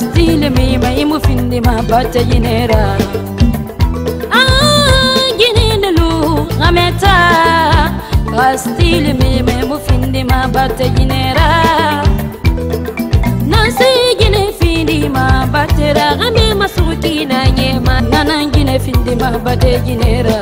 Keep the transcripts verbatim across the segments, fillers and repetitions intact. Stile mi ma imu findi ma bacha yinera ah yinena lu ameta stile mi ma imu findi ma bacha yinera nasi yine findi ma batera gami masuti na ye ma nanan yine findi ma bacha yinera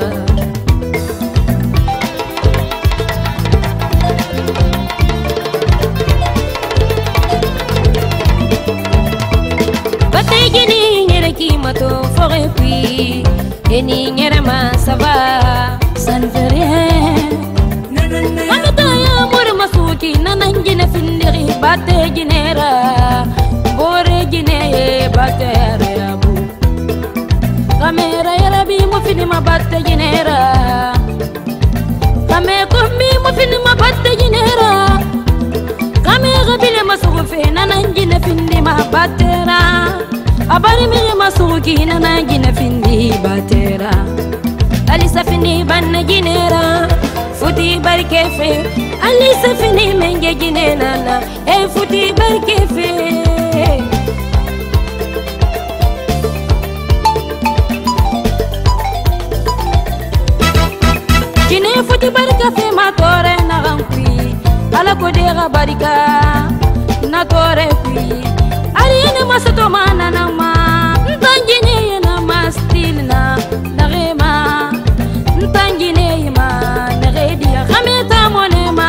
Ini nyara masaba sanjari hai Anu taya mure masuki nanan jine findiri bate jinera Bore jine bate reabu Kamera yarabi mufini ma bate jinera Kame kumbi mufini ma bate jinera Kame gabile masufi nanan jine findi ma batera Abari mi masuki nana jine findi batera Alisa fini banna jinera Futi barkefe Alisa fini menge jine nana E futi barkefe Jine futi barkefe matore na rankui Ala kodera barika Na tore kui Arine masoto mana nama Ntangine na mastil na Narema Ntangine ma Naredia Kameta monema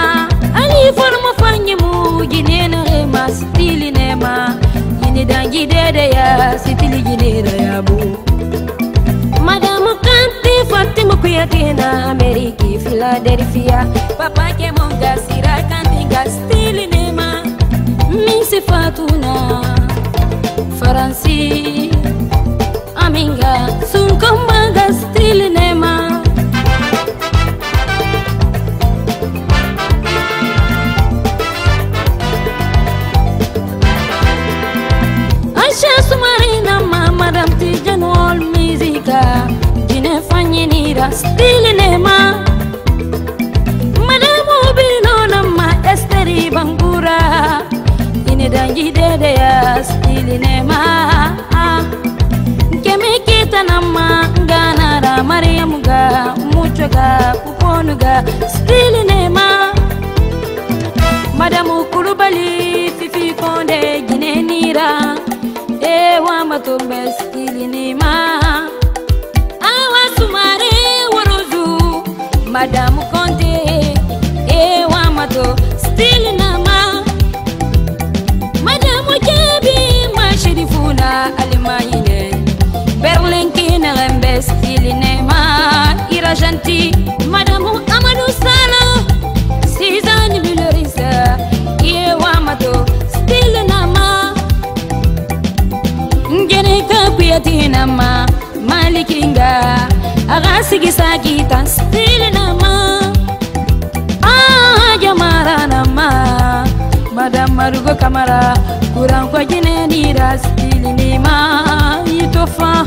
Ali forma fangi mu Gine narema stil nema Gine dangi dede ya Sitili gine rayabu Madame Kanti Fatima kuyatina Ameriki Philadelphia Papa ke monga sirakanti Gastil nema Minsi Fatuna Faransi, aminga, sunkomba gastil nema Aisha sumarina ma madam tijanol mizika Jine fanyini rastil nema Madam obino nama esteri bangura Ini danji dede ya stili nema Keme kita nama Ganara Mariam ga Mucho ga Puponu ga Stili nema Madamu Kulubali Fifi konde Gine nira Ewa matumbe stili nema Awa sumare waruzu Madamu konde Ewa mato stili nema Alemanya, Berlin kina rembes kilinema, Irajanti, Madamu Amadou Sala, Suzanne Mulerisa, Iewamato, Stile nama, Ngeneka kuyati nama, Malikinga, Arasigisa kita, Stile nama, Ah Jamara nama, Madame Marugo Kamara, kurang kwa jine nira stili nema yitofa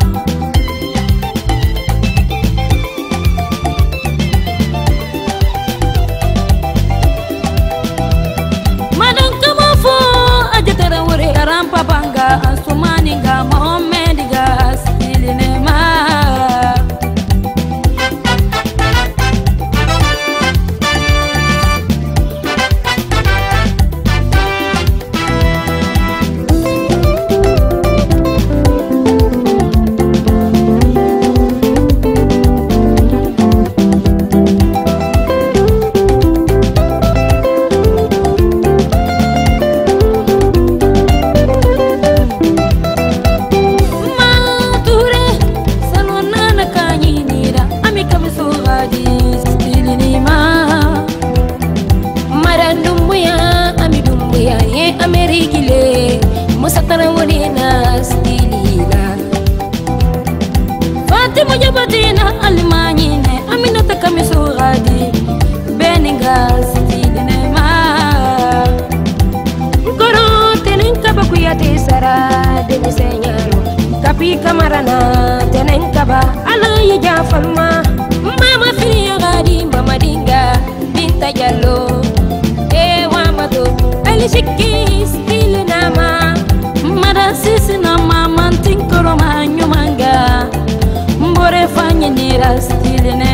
Madam kamafo ajatara wore arampa banga asumani nga Mohamed ga stili nema Tapi kamarana teneng kaba ala ya jafama mama Biraz diline